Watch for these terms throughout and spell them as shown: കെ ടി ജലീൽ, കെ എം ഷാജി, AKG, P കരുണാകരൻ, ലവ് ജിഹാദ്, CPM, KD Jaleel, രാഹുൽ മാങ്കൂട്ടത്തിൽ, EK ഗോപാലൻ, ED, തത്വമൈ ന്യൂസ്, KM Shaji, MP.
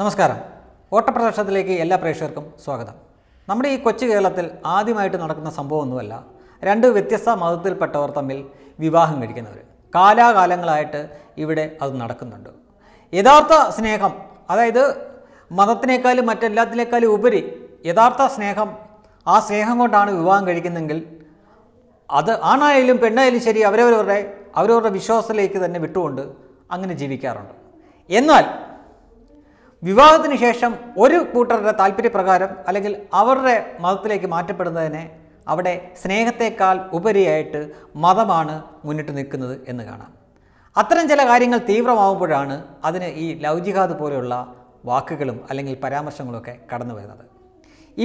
നമസ്കാരം ഓട്ടപ്രദർശനത്തിലേക്ക് എല്ലാ പ്രേക്ഷകർക്കും സ്വാഗതം. നമ്മുടെ ഈ കൊച്ചു കേരളത്തിൽ ആദ്യമായിട്ട് നടക്കുന്ന സംഭവമൊന്നുമല്ല, രണ്ട് വ്യത്യസ്ത മതത്തിൽപ്പെട്ടവർ തമ്മിൽ വിവാഹം കഴിക്കുന്നവർ. കാലാകാലങ്ങളായിട്ട് ഇവിടെ അത് നടക്കുന്നുണ്ട്. യഥാർത്ഥ സ്നേഹം, അതായത് മതത്തിനേക്കാളും മറ്റെല്ലാത്തിനേക്കാളും ഉപരി യഥാർത്ഥ സ്നേഹം, ആ സ്നേഹം കൊണ്ടാണ് വിവാഹം കഴിക്കുന്നതെങ്കിൽ അത് ആണായാലും പെണ്ണായാലും ശരി, അവരവരുടെ വിശ്വാസത്തിലേക്ക് തന്നെ വിട്ടുകൊണ്ട് അങ്ങനെ ജീവിക്കാറുണ്ട്. എന്നാൽ വിവാഹത്തിന് ശേഷം ഒരു കൂട്ടരുടെ താല്പര്യപ്രകാരം അല്ലെങ്കിൽ അവരുടെ മതത്തിലേക്ക് മാറ്റപ്പെടുന്നതിനെ അവിടെ സ്നേഹത്തേക്കാൾ ഉപരിയായിട്ട് മതമാണ് മുന്നിട്ട് നിൽക്കുന്നത് എന്ന് കാണാം. അത്തരം ചില കാര്യങ്ങൾ തീവ്രമാകുമ്പോഴാണ് അതിന് ഈ ലവ് ജിഹാദ് പോലെയുള്ള വാക്കുകളും അല്ലെങ്കിൽ പരാമർശങ്ങളൊക്കെ കടന്നു വരുന്നത്.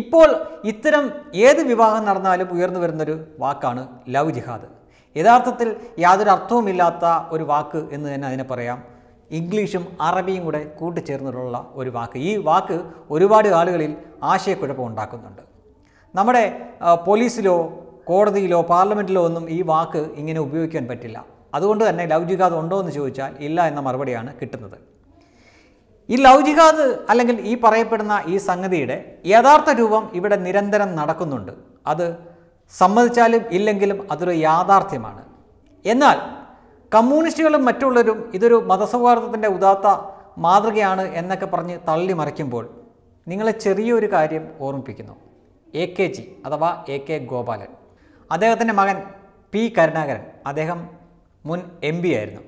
ഇപ്പോൾ ഇത്തരം ഏത് വിവാഹം നടന്നാലും ഉയർന്നു വരുന്നൊരു വാക്കാണ് ലവ് ജിഹാദ്. യഥാർത്ഥത്തിൽ യാതൊരു അർത്ഥവുമില്ലാത്ത ഒരു വാക്ക് എന്ന് തന്നെ അതിനെ പറയാം. ഇംഗ്ലീഷും അറബിയും കൂടെ കൂട്ടിച്ചേർന്നിട്ടുള്ള ഒരു വാക്ക്. ഈ വാക്ക് ഒരുപാട് ആളുകളിൽ ആശയക്കുഴപ്പം ഉണ്ടാക്കുന്നുണ്ട്. നമ്മുടെ പോലീസിലോ കോടതിയിലോ പാർലമെൻറ്റിലോ ഒന്നും ഈ വാക്ക് ഇങ്ങനെ ഉപയോഗിക്കാൻ പറ്റില്ല. അതുകൊണ്ട് തന്നെ ലവ് ജിഹാദ് ഉണ്ടോ എന്ന് ചോദിച്ചാൽ ഇല്ല എന്ന മറുപടിയാണ് കിട്ടുന്നത്. ഈ ലവ് ജിഹാദ് അല്ലെങ്കിൽ ഈ പറയപ്പെടുന്ന ഈ സംഗതിയുടെ യഥാർത്ഥ രൂപം ഇവിടെ നിരന്തരം നടക്കുന്നുണ്ട്. അത് സമ്മതിച്ചാലും ഇല്ലെങ്കിലും അതൊരു യാഥാർത്ഥ്യമാണ്. എന്നാൽ കമ്മ്യൂണിസ്റ്റുകളും മറ്റുള്ളവരും ഇതൊരു മതസൗഹാർദ്ദത്തിൻ്റെ ഉദാത്ത മാതൃകയാണ് എന്നൊക്കെ പറഞ്ഞ് തള്ളി മറിക്കുമ്പോൾ നിങ്ങളെ ചെറിയൊരു കാര്യം ഓർമ്മിപ്പിക്കുന്നു. AKG അഥവാ EK ഗോപാലൻ, അദ്ദേഹത്തിൻ്റെ മകൻ P കരുണാകരൻ, അദ്ദേഹം മുൻ MP ആയിരുന്നു.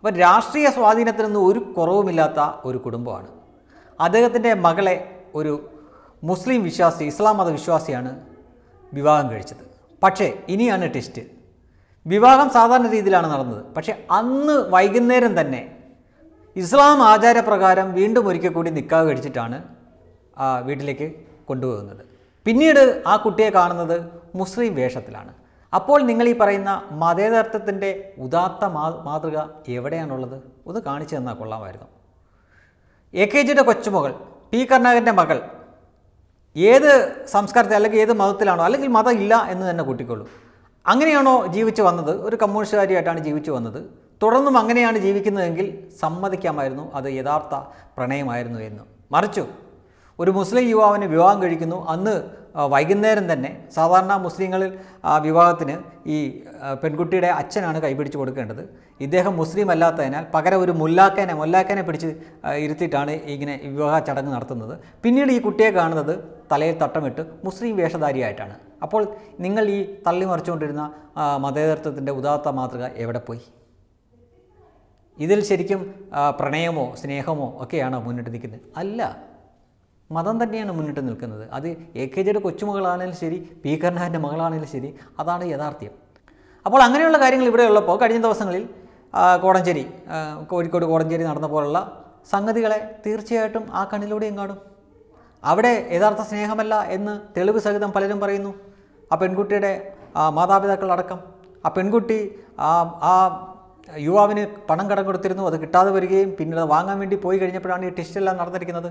അപ്പോൾ രാഷ്ട്രീയ സ്വാധീനത്തിനൊന്നും ഒരു കുറവുമില്ലാത്ത ഒരു കുടുംബമാണ്. അദ്ദേഹത്തിൻ്റെ മകളെ ഒരു മുസ്ലിം വിശ്വാസി, ഇസ്ലാം മതവിശ്വാസിയാണ് വിവാഹം കഴിച്ചത്. പക്ഷേ ഇനിയാണ് ട്വിസ്റ്റ്. വിവാഹം സാധാരണ രീതിയിലാണ് നടന്നത്. പക്ഷേ അന്ന് വൈകുന്നേരം തന്നെ ഇസ്ലാം ആചാരപ്രകാരം വീണ്ടും ഒരിക്കൽ കൂടി നിക്കാഹ് കഴിച്ചിട്ടാണ് വീട്ടിലേക്ക് കൊണ്ടുപോകുന്നത്. പിന്നീട് ആ കുട്ടിയെ കാണുന്നത് മുസ്ലിം വേഷത്തിലാണ്. അപ്പോൾ നിങ്ങൾ ഈ പറയുന്ന മതേതരത്വത്തിൻ്റെ ഉദാത്ത മാതൃക എവിടെയാണുള്ളത്? ഒന്ന് കാണിച്ചു തന്നാൽ കൊള്ളാമായിരുന്നു. AKGയുടെ കൊച്ചുമകൾ, P കരുണാകരൻ്റെ മകൾ, ഏത് സംസ്കാരത്തിൽ അല്ലെങ്കിൽ ഏത് മതത്തിലാണോ, അല്ലെങ്കിൽ മതം ഇല്ല എന്ന് തന്നെ കൂട്ടിക്കൊള്ളൂ, അങ്ങനെയാണോ ജീവിച്ചു വന്നത്? ഒരു കമ്മ്യൂണിസ്റ്റുകാരിയായിട്ടാണ് ജീവിച്ചു വന്നത്. തുടർന്നും അങ്ങനെയാണ് ജീവിക്കുന്നതെങ്കിൽ സമ്മതിക്കാമായിരുന്നു അത് യഥാർത്ഥ പ്രണയമായിരുന്നു എന്ന്. മറിച്ചു ഒരു മുസ്ലിം യുവാവിനെ വിവാഹം കഴിക്കുന്നു. അന്ന് വൈകുന്നേരം തന്നെ സാധാരണ മുസ്ലിങ്ങളിൽ വിവാഹത്തിന് ഈ പെൺകുട്ടിയുടെ അച്ഛനാണ് കൈപിടിച്ച് കൊടുക്കേണ്ടത്. ഇദ്ദേഹം മുസ്ലിം അല്ലാത്തതിനാൽ പകരം ഒരു മുല്ലാക്കനെ പിടിച്ച് ഇരുത്തിയിട്ടാണ് ഇങ്ങനെ വിവാഹ ചടങ്ങ് നടത്തുന്നത്. പിന്നീട് ഈ കുട്ടിയെ കാണുന്നത് തലയിൽ തട്ടമിട്ട് മുസ്ലിം വേഷധാരിയായിട്ടാണ്. അപ്പോൾ നിങ്ങൾ ഈ തള്ളിമറിച്ചുകൊണ്ടിരുന്ന മതേതരത്വത്തിൻ്റെ ഉദാത്ത മാതൃക എവിടെ പോയി? ഇതിൽ ശരിക്കും പ്രണയമോ സ്നേഹമോ ഒക്കെയാണോ മുന്നിട്ട് നിൽക്കുന്നത്? അല്ല, മതം തന്നെയാണ് മുന്നിട്ട് നിൽക്കുന്നത്. അത് AKGയുടെ കൊച്ചുമകളാണെങ്കിലും ശരി, P കരുണാകരൻ്റെ മകളാണെങ്കിലും ശരി, അതാണ് യാഥാർത്ഥ്യം. അപ്പോൾ അങ്ങനെയുള്ള കാര്യങ്ങൾ ഇവിടെ ഉള്ളപ്പോൾ കഴിഞ്ഞ ദിവസങ്ങളിൽ കോഴിക്കോട് കോടഞ്ചേരി നടന്ന പോലുള്ള സംഗതികളെ തീർച്ചയായിട്ടും ആ കണ്ണിലൂടെയും കാണും. അവിടെ യഥാർത്ഥ സ്നേഹമല്ല എന്ന് തെളിവ് സഹിതം പലരും പറയുന്നു. ആ പെൺകുട്ടിയുടെ മാതാപിതാക്കളടക്കം ആ പെൺകുട്ടി ആ യുവാവിന് പണം കടം കൊടുത്തിരുന്നു. അത് കിട്ടാതെ വരികയും പിന്നീട് വാങ്ങാൻ വേണ്ടി പോയി കഴിഞ്ഞപ്പോഴാണ് ഈ ടെസ്റ്റെല്ലാം നടന്നിരിക്കുന്നത്.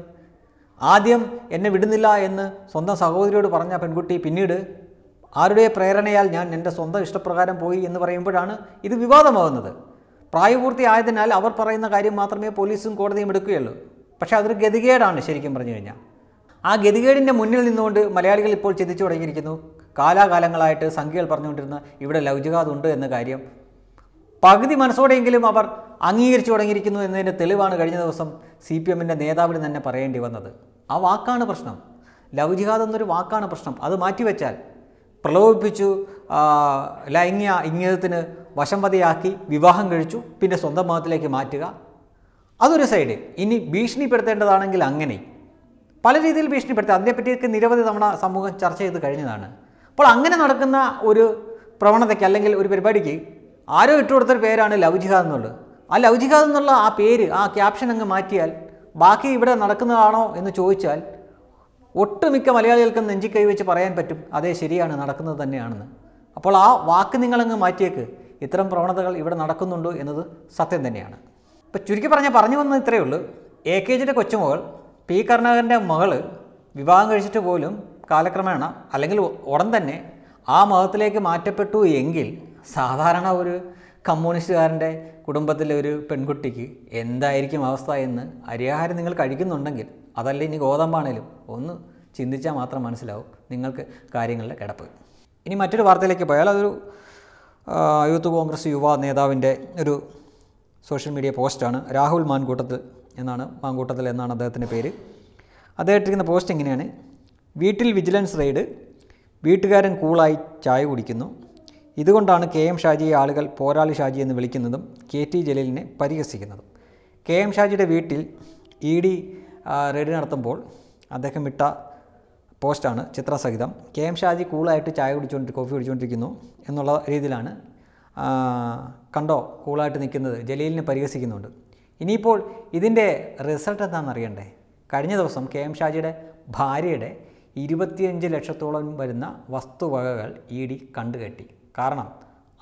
ആദ്യം എന്നെ വിടുന്നില്ല എന്ന് സ്വന്തം സഹോദരിയോട് പറഞ്ഞ പെൺകുട്ടി പിന്നീട് ആരുടെ പ്രേരണയാൽ ഞാൻ എൻ്റെ സ്വന്തം ഇഷ്ടപ്രകാരം പോയി എന്ന് പറയുമ്പോഴാണ് ഇത് വിവാദമാകുന്നത്. പ്രായപൂർത്തിയായതിനാൽ അവർ പറയുന്ന കാര്യം മാത്രമേ പോലീസും കോടതിയും എടുക്കുകയുള്ളൂ. പക്ഷേ അതൊരു ഗതികേടാണ് ശരിക്കും പറഞ്ഞു കഴിഞ്ഞാൽ. ആ ഗതികേടിൻ്റെ മുന്നിൽ നിന്നുകൊണ്ട് മലയാളികൾ ഇപ്പോൾ ചിന്തിച്ചു തുടങ്ങിയിരിക്കുന്നു. കാലാകാലങ്ങളായിട്ട് സംഖ്യകൾ പറഞ്ഞുകൊണ്ടിരുന്ന ഇവിടെ ലവ് ജിഹാദ് ഉണ്ട് എന്ന കാര്യം പകുതി മനസ്സോടെയെങ്കിലും അവർ അംഗീകരിച്ചു തുടങ്ങിയിരിക്കുന്നു എന്നതിൻ്റെ തെളിവാണ് കഴിഞ്ഞ ദിവസം CPM നേതാവിന് തന്നെ പറയേണ്ടി വന്നത്. ആ വാക്കാണ് പ്രശ്നം. ലവ് ജിഹാദ് എന്നൊരു വാക്കാണ് പ്രശ്നം. അത് മാറ്റിവെച്ചാൽ പ്രലോഭിപ്പിച്ചു, ലൈംഗിക ഇംഗിതത്തിന് വശംവതയാക്കി വിവാഹം കഴിച്ചു, പിന്നെ സ്വന്തം മതത്തിലേക്ക് മാറ്റുക, അതൊരു സൈഡ്. ഇനി ഭീഷണിപ്പെടുത്തേണ്ടതാണെങ്കിൽ അങ്ങനെ പല രീതിയിൽ ഭീഷണിപ്പെടുത്തുക. അതിനെപ്പറ്റിയൊക്കെ നിരവധി തവണ സമൂഹം ചർച്ച ചെയ്ത് കഴിഞ്ഞതാണ്. അപ്പോൾ അങ്ങനെ നടക്കുന്ന ഒരു പ്രവണതയ്ക്ക് അല്ലെങ്കിൽ ഒരു പരിപാടിക്ക് ആരോ ഇട്ടുകൊടുത്തൊരു പേരാണ് ലവ് ജിഹാദ് എന്നുള്ളത്. ആ ലവ് ജിഹാദ് എന്നുള്ള ആ പേര്, ആ ക്യാപ്ഷൻ അങ്ങ് മാറ്റിയാൽ ബാക്കി ഇവിടെ നടക്കുന്നതാണോ എന്ന് ചോദിച്ചാൽ ഒട്ടുമിക്ക മലയാളികൾക്കും നെഞ്ചി കൈവച്ച് പറയാൻ പറ്റും, അതേ ശരിയാണ്, നടക്കുന്നത് തന്നെയാണെന്ന്. അപ്പോൾ ആ വാക്ക് നിങ്ങളങ്ങ് മാറ്റിയേക്ക്. ഇത്തരം പ്രവണതകൾ ഇവിടെ നടക്കുന്നുണ്ടോ എന്നത് സത്യം തന്നെയാണ്. ഇപ്പോൾ ചുരുക്കി പറഞ്ഞു വന്നത് ഇത്രയേ ഉള്ളൂ. AKGയുടെ കൊച്ചുമകൾ, P കരുണാകരൻ്റെ മകൾ വിവാഹം കഴിച്ചിട്ട് പോലും കാലക്രമേണ അല്ലെങ്കിൽ ഉടൻ തന്നെ ആ മതത്തിലേക്ക് മാറ്റപ്പെട്ടു എങ്കിൽ സാധാരണ ഒരു കമ്മ്യൂണിസ്റ്റുകാരൻ്റെ കുടുംബത്തിലെ ഒരു പെൺകുട്ടിക്ക് എന്തായിരിക്കും അവസ്ഥ എന്ന് അരിയാഹാരം നിങ്ങൾ കഴിക്കുന്നുണ്ടെങ്കിൽ, അതല്ല ഇനി ഗോതമ്പാണേലും, ഒന്ന് ചിന്തിച്ചാൽ മാത്രം മനസ്സിലാവും നിങ്ങൾക്ക് കാര്യങ്ങളുടെ കിടപ്പ്. ഇനി മറ്റൊരു വാർത്തയിലേക്ക് പോയാൽ, അതൊരു യൂത്ത് കോൺഗ്രസ് യുവ നേതാവിൻ്റെ ഒരു സോഷ്യൽ മീഡിയ പോസ്റ്റാണ്. രാഹുൽ മാങ്കൂട്ടത്തിൽ എന്നാണ് അദ്ദേഹത്തിൻ്റെ പേര്. അദ്ദേഹം ഇട്ടിരിക്കുന്ന പോസ്റ്റ് എങ്ങനെയാണ്: വീട്ടിൽ വിജിലൻസ് റെയ്ഡ്, വീട്ടുകാരൻ കൂളായി ചായ കുടിക്കുന്നു, ഇതുകൊണ്ടാണ് കെ എം ഷാജിയെ ആളുകൾ പോരാളി ഷാജി എന്ന് വിളിക്കുന്നതും കെ ടി ജലീലിനെ പരിഹസിക്കുന്നതും. കെ എം ഷാജിയുടെ വീട്ടിൽ ED റെയ്ഡ് നടത്തുമ്പോൾ അദ്ദേഹം ഇട്ട പോസ്റ്റാണ് ചിത്രസഹിതം. കെ എം ഷാജി കൂളായിട്ട് ചായ കോഫി കുടിച്ചുകൊണ്ടിരിക്കുന്നു എന്നുള്ള രീതിയിലാണ്. കണ്ടോ കൂളായിട്ട് നിൽക്കുന്നത്, ജലീലിനെ പരിഹസിക്കുന്നുണ്ട്. ഇനിയിപ്പോൾ ഇതിൻ്റെ റിസൾട്ട് എന്താണെന്ന് അറിയണ്ടേ? കഴിഞ്ഞ ദിവസം കെ എം ഷാജിയുടെ ഭാര്യയുടെ 25 ലക്ഷത്തോളം വരുന്ന വസ്തുവകകൾ ED കണ്ടുകെട്ടി. കാരണം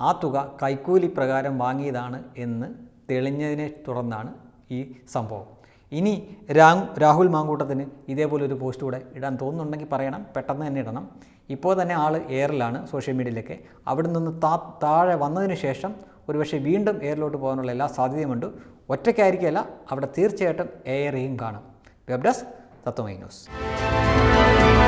ആ തുക കൈക്കൂലി പ്രകാരം വാങ്ങിയതാണ് എന്ന് തെളിഞ്ഞതിനെ തുടർന്നാണ് ഈ സംഭവം. ഇനി രാഹുൽ മാങ്കൂട്ടത്തിന് ഇതേപോലൊരു പോസ്റ്റ് കൂടെ ഇടാൻ തോന്നുന്നുണ്ടെങ്കിൽ പറയണം, പെട്ടെന്ന് തന്നെ ഇടണം. ഇപ്പോൾ തന്നെ ആൾ എയറിലാണ്, സോഷ്യൽ മീഡിയയിലൊക്കെ. അവിടെ നിന്ന് താഴെ വന്നതിന് ശേഷം ഒരുപക്ഷെ വീണ്ടും എയറിലോട്ട് പോകാനുള്ള എല്ലാ സാധ്യതയുമുണ്ട്. ഒറ്റയ്ക്കായിരിക്കില്ല, അവിടെ തീർച്ചയായിട്ടും എയറിയും കാണും. വെബ് ഡെസ്ക് തത്വമൈ ന്യൂസ്.